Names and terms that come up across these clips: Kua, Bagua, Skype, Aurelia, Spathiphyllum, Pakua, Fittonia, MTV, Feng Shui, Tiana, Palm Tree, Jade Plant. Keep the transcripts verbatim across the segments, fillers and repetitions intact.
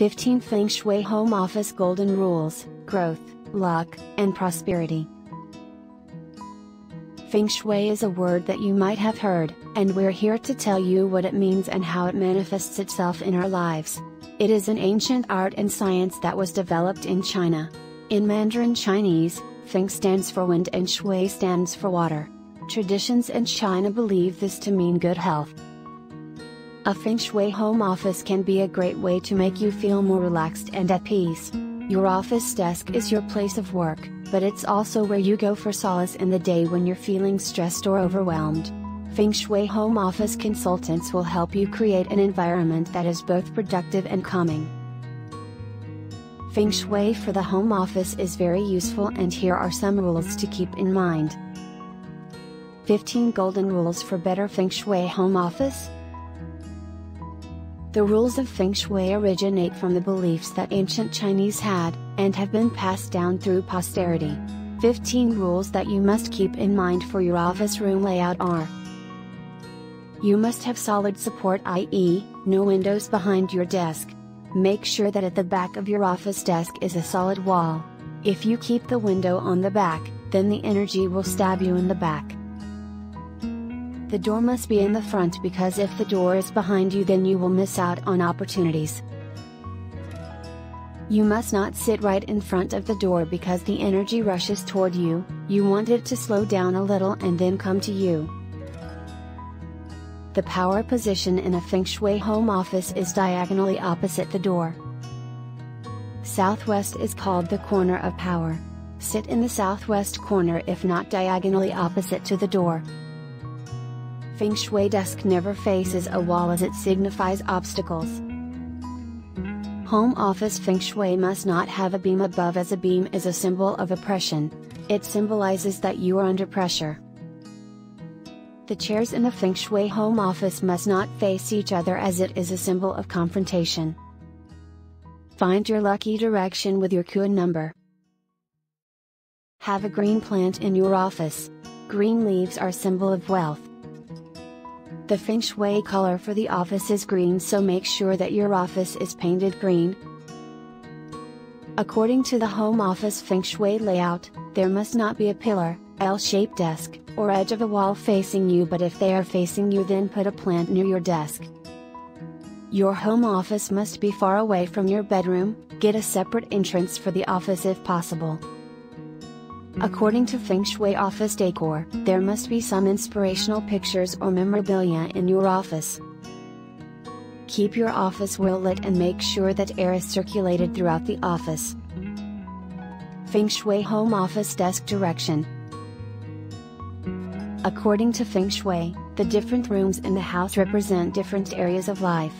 fifteen Feng Shui Home Office Golden Rules, Growth, Luck, and Prosperity. Feng Shui is a word that you might have heard, and we're here to tell you what it means and how it manifests itself in our lives. It is an ancient art and science that was developed in China. In Mandarin Chinese, Feng stands for wind and Shui stands for water. Traditions in China believe this to mean good health. A Feng Shui home office can be a great way to make you feel more relaxed and at peace. Your office desk is your place of work, but it's also where you go for solace in the day when you're feeling stressed or overwhelmed. Feng Shui home office consultants will help you create an environment that is both productive and calming. Feng Shui for the home office is very useful, and here are some rules to keep in mind. fifteen Golden Rules for Better Feng Shui Home Office. The rules of Feng Shui originate from the beliefs that ancient Chinese had, and have been passed down through posterity. fifteen rules that you must keep in mind for your office room layout are: you must have solid support, that is, no windows behind your desk. Make sure that at the back of your office desk is a solid wall. If you keep the window on the back, then the energy will stab you in the back. The door must be in the front, because if the door is behind you, then you will miss out on opportunities. You must not sit right in front of the door, because the energy rushes toward you. You want it to slow down a little and then come to you. The power position in a Feng Shui home office is diagonally opposite the door. Southwest is called the corner of power. Sit in the southwest corner, if not diagonally opposite to the door. Feng Shui desk never faces a wall, as it signifies obstacles. Home office Feng Shui must not have a beam above, as a beam is a symbol of oppression. It symbolizes that you are under pressure. The chairs in the Feng Shui home office must not face each other, as it is a symbol of confrontation. Find your lucky direction with your Kua number. Have a green plant in your office. Green leaves are a symbol of wealth. The Feng Shui color for the office is green, so make sure that your office is painted green. According to the home office Feng Shui layout, there must not be a pillar, L-shaped desk, or edge of a wall facing you, but if they are facing you, then put a plant near your desk. Your home office must be far away from your bedroom. Get a separate entrance for the office if possible. According to Feng Shui office decor, there must be some inspirational pictures or memorabilia in your office. Keep your office well lit and make sure that air is circulated throughout the office. Feng Shui home office desk direction. According to Feng Shui, the different rooms in the house represent different areas of life.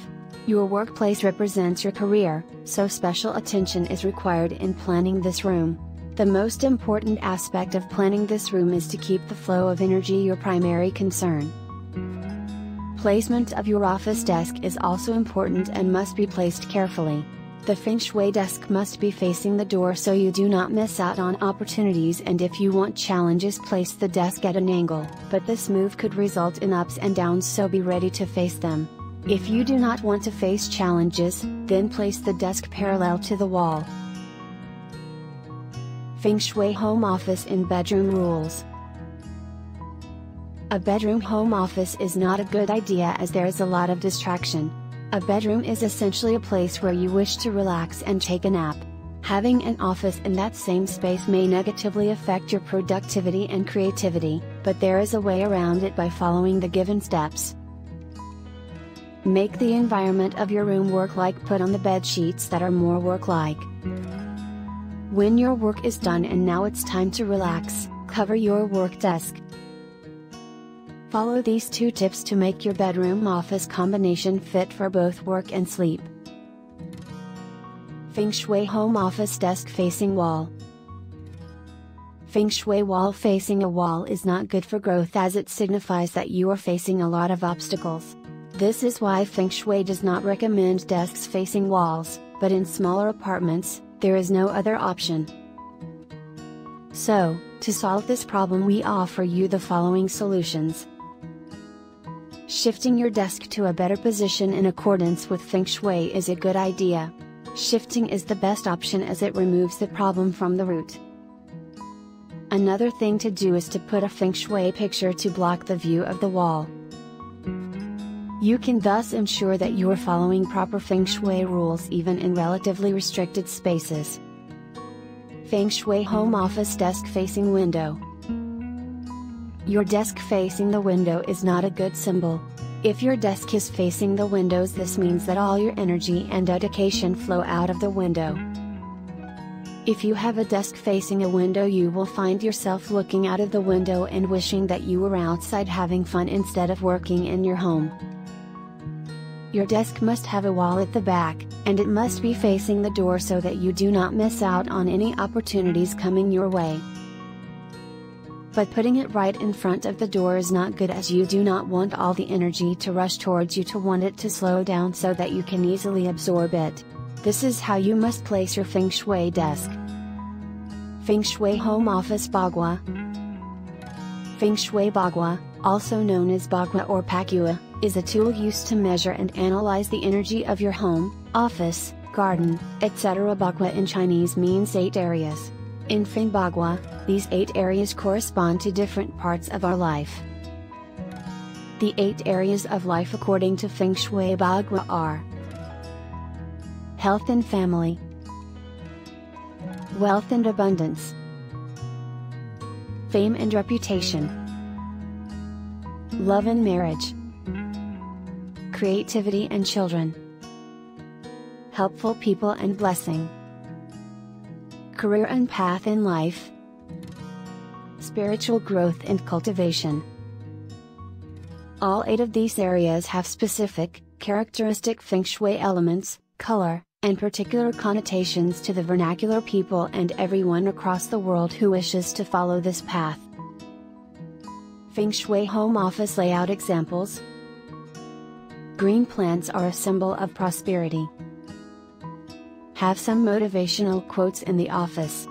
Your workplace represents your career, so special attention is required in planning this room. The most important aspect of planning this room is to keep the flow of energy your primary concern. Placement of your office desk is also important and must be placed carefully. The Feng Shui desk must be facing the door, so you do not miss out on opportunities, and if you want challenges, place the desk at an angle, but this move could result in ups and downs, so be ready to face them. If you do not want to face challenges, then place the desk parallel to the wall. Feng Shui home office in bedroom rules. A bedroom home office is not a good idea, as there is a lot of distraction. A bedroom is essentially a place where you wish to relax and take a nap. Having an office in that same space may negatively affect your productivity and creativity, but there is a way around it by following the given steps. Make the environment of your room work-like. Put on the bed sheets that are more work-like. When your work is done and now it's time to relax, cover your work desk. Follow these two tips to make your bedroom office combination fit for both work and sleep. Feng Shui home office desk facing wall. Feng Shui wall facing a wall is not good for growth, as it signifies that you are facing a lot of obstacles. This is why Feng Shui does not recommend desks facing walls, but in smaller apartments, there is no other option. So, to solve this problem, we offer you the following solutions. Shifting your desk to a better position in accordance with Feng Shui is a good idea. shifting is the best option as it removes the problem from the root. Another thing to do is to put a Feng Shui picture to block the view of the wall. You can thus ensure that you are following proper Feng Shui rules even in relatively restricted spaces. Feng Shui home office desk facing window. Your desk facing the window is not a good symbol. If your desk is facing the windows, this means that all your energy and dedication flow out of the window. If you have a desk facing a window, you will find yourself looking out of the window and wishing that you were outside having fun instead of working in your home. Your desk must have a wall at the back, and it must be facing the door so that you do not miss out on any opportunities coming your way. But putting it right in front of the door is not good, as you do not want all the energy to rush towards you to want it to slow down so that you can easily absorb it. This is how you must place your Feng Shui desk. Feng Shui home office Bagua. Feng Shui Bagua, also known as Bagua or Pakua, is a tool used to measure and analyze the energy of your home, office, garden, et cetera. Bagua in Chinese means eight areas. In Feng Bagua, these eight areas correspond to different parts of our life. The eight areas of life according to Feng Shui Bagua are: health and family, wealth and abundance, fame and reputation, love and marriage, creativity and children, helpful people and blessing, career and path in life, spiritual growth and cultivation. All eight of these areas have specific, characteristic Feng Shui elements, color, and particular connotations to the vernacular people and everyone across the world who wishes to follow this path. Feng Shui home office layout examples. Green plants are a symbol of prosperity. Have some motivational quotes in the office.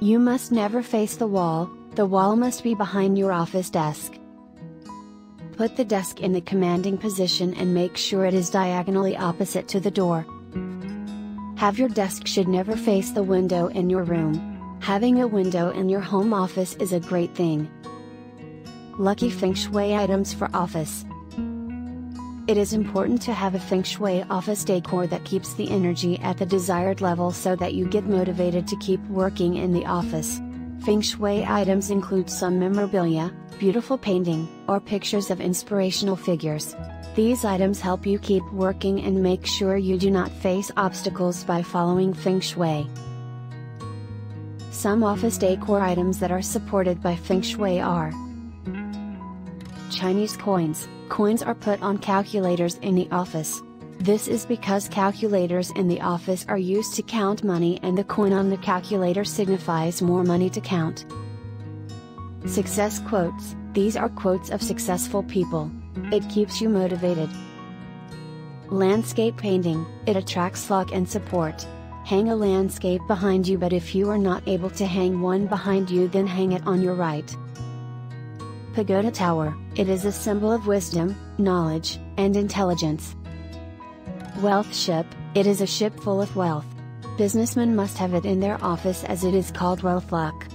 You must never face the wall, the wall must be behind your office desk. Put the desk in the commanding position and make sure it is diagonally opposite to the door. Have your desk should never face the window in your room. Having a window in your home office is a great thing. Lucky Feng Shui items for office. It is important to have a Feng Shui office decor that keeps the energy at the desired level so that you get motivated to keep working in the office. Feng Shui items include some memorabilia, beautiful painting, or pictures of inspirational figures. These items help you keep working and make sure you do not face obstacles by following Feng Shui. Some office decor items that are supported by Feng Shui are Chinese coins. Coins are put on calculators in the office. This is because calculators in the office are used to count money, and the coin on the calculator signifies more money to count. Success quotes. These are quotes of successful people. It keeps you motivated. Landscape painting. It attracts luck and support. Hang a landscape behind you, but if you are not able to hang one behind you, then hang it on your right. Pagoda tower. It is a symbol of wisdom, knowledge, and intelligence. Wealth ship. It is a ship full of wealth. Businessmen must have it in their office as it is called wealth luck.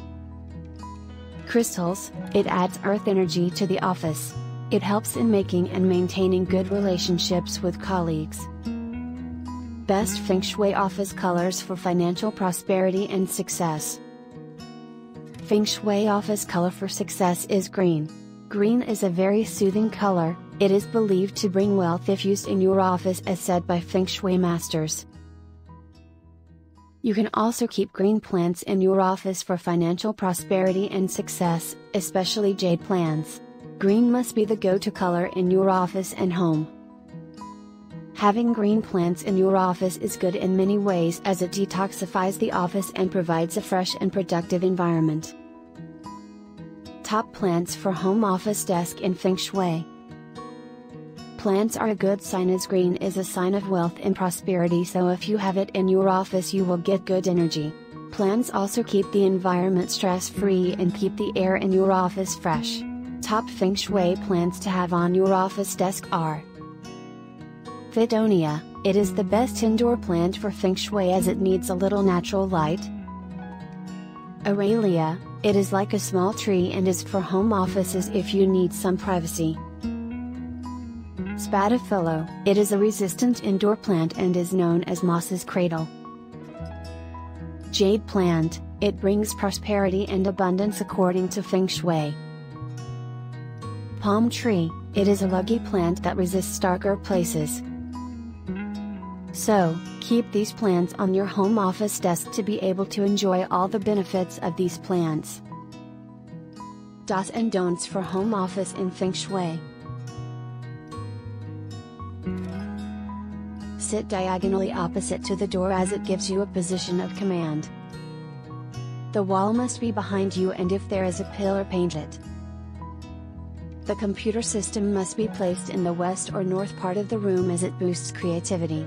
Crystals. It adds earth energy to the office. It helps in making and maintaining good relationships with colleagues. Best Feng Shui office colors for financial prosperity and success. Feng Shui office color for success is green. Green is a very soothing color. It is believed to bring wealth if used in your office, as said by Feng Shui masters. You can also keep green plants in your office for financial prosperity and success, especially jade plants. Green must be the go-to color in your office and home. Having green plants in your office is good in many ways, as it detoxifies the office and provides a fresh and productive environment. Top plants for home office desk in Feng Shui. Plants are a good sign, as green is a sign of wealth and prosperity, so if you have it in your office you will get good energy. Plants also keep the environment stress-free and keep the air in your office fresh. Top Feng Shui plants to have on your office desk are Fittonia. It is the best indoor plant for Feng Shui as it needs a little natural light. Aurelia, it is like a small tree and is for home offices if you need some privacy. Spathiphyllum, it is a resistant indoor plant and is known as moss's cradle. Jade Plant, it brings prosperity and abundance according to Feng Shui. Palm Tree, it is a luggy plant that resists darker places. So, keep these plants on your home office desk to be able to enjoy all the benefits of these plants. Do's and don'ts for home office in Feng Shui. Sit diagonally opposite to the door as it gives you a position of command. The wall must be behind you, and if there is a pillar, paint it. The computer system must be placed in the west or north part of the room as it boosts creativity.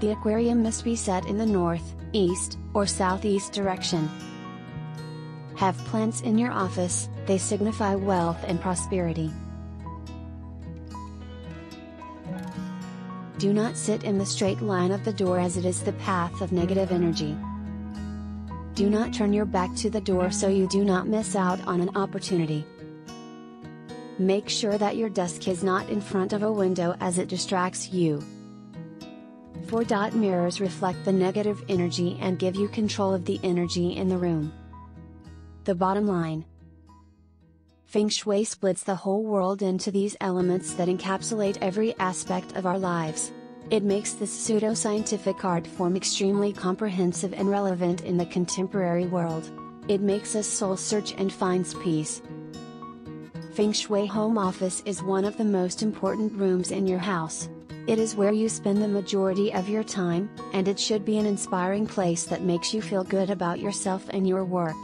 The aquarium must be set in the north, east, or southeast direction. Have plants in your office, they signify wealth and prosperity. Do not sit in the straight line of the door as it is the path of negative energy. Do not turn your back to the door so you do not miss out on an opportunity. Make sure that your desk is not in front of a window as it distracts you. Four dot mirrors reflect the negative energy and give you control of the energy in the room. The bottom line. Feng Shui splits the whole world into these elements that encapsulate every aspect of our lives. It makes this pseudo-scientific art form extremely comprehensive and relevant in the contemporary world. It makes us soul search and finds peace. Feng Shui home office is one of the most important rooms in your house. It is where you spend the majority of your time, and it should be an inspiring place that makes you feel good about yourself and your work.